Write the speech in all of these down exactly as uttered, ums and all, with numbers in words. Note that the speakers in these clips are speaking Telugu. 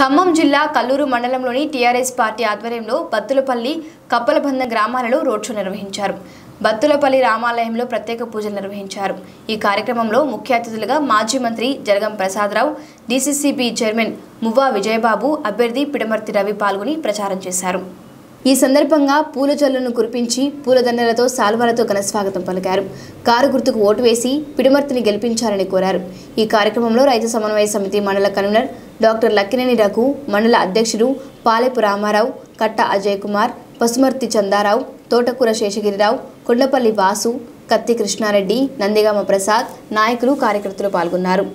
ఖమ్మం జిల్లా కల్లూరు మండలంలోని టీఆర్ఎస్ పార్టీ ఆధ్వర్యంలో బత్తులపల్లి కపలబంద గ్రామాలలో రోడ్ షో నిర్వహించారు. బత్తులపల్లి రామాలయంలో ప్రత్యేక పూజలు నిర్వహించారు. ఈ కార్యక్రమంలో ముఖ్య అతిథులుగా మాజీ మంత్రి జలగం ప్రసాదరావు, డీసీసీబీ చైర్మన్ మువ్వా విజయబాబు, అభ్యర్థి పిడమర్తి రవి పాల్గొని ప్రచారం చేశారు. ఈ సందర్భంగా పూల జల్లును కురిపించి పూలదండలతో శాలువాలతో ఘనస్వాగతం పలికారు. కారు గుర్తుకు ఓటు వేసి పిడమర్తిని గెలిపించాలని కోరారు. ఈ కార్యక్రమంలో రైతు సమన్వయ సమితి మండల కన్వీనర్ డాక్టర్ లక్కినేనిడాకు, మండల అధ్యక్షుడు పాలి పురామారావు, కట్టా అజయ్ కుమార్, పసుమర్తి చందారావు, తోట కూర శేషగిరిరావు, కుడపల్లి బాసు, కత్తి కృష్ణారెడ్డి, నందిగామ ప్రసాద్ నాయకులు కార్యకర్తలు పాల్గొన్నారు.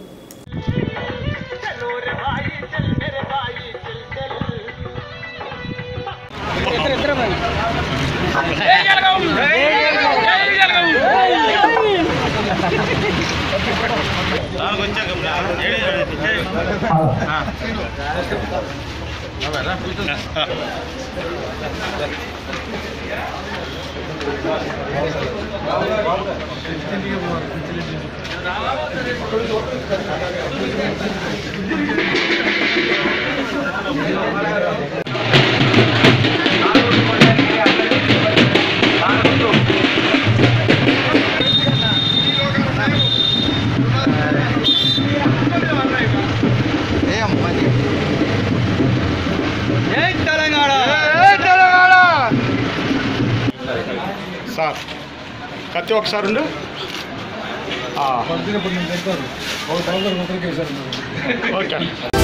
Thank you. సార్ కత్తి ఒకసారి ఉండు ఓకే.